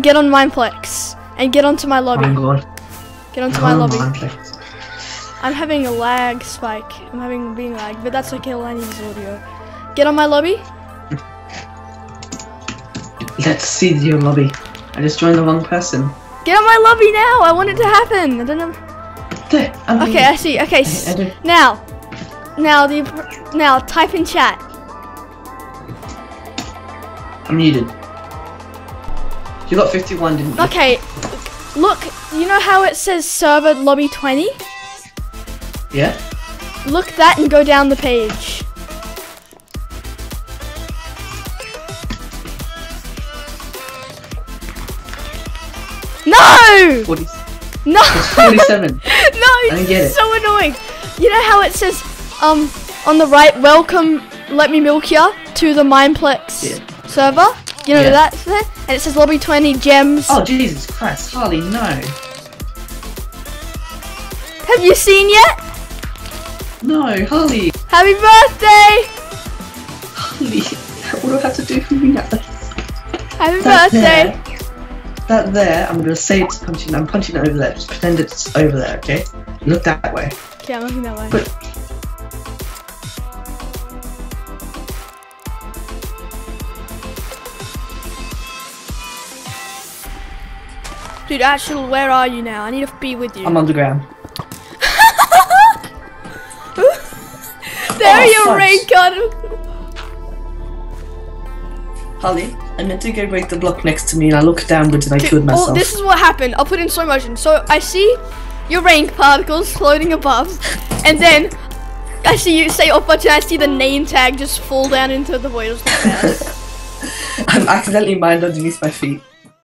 can get on Mineplex and get onto my lobby. Get onto my lobby. Mineplex. I'm having a lag spike. I'm having being lagged, but that's okay. All I need is audio. Get on my lobby. Let's see your lobby. I just joined the wrong person. Get on my lobby now. I want it to happen. I don't know. Okay, I see. Okay, now type in chat. I'm muted. You got 51, didn't you? Okay, look, you know how it says server lobby 20? Yeah. Look that and go down the page. No! 40. No! It's 47. No, it's so annoying. You know how it says on the right, welcome, let me milk ya to the Mineplex server? You know that there? And it says lobby 20 gems. Oh Jesus Christ, Harley, no. Have you seen yet? No, Harley. Happy birthday! Harley, what do I have to do for you now? Happy birthday! That there, I'm gonna say it's punching. I'm punching it over there. Just pretend it's over there, okay? Look that way. Okay, I'm looking that way. But dude, actually, where are you now? I need to be with you. I'm underground. There your rain gun. Harley. I meant to go break the block next to me and I looked downwards and I killed myself. Oh, this is what happened. I'll put in slow motion. So I see your rank particles floating above and then I see you say off button and I see the name tag just fall down into the void. I'm accidentally mined underneath my feet.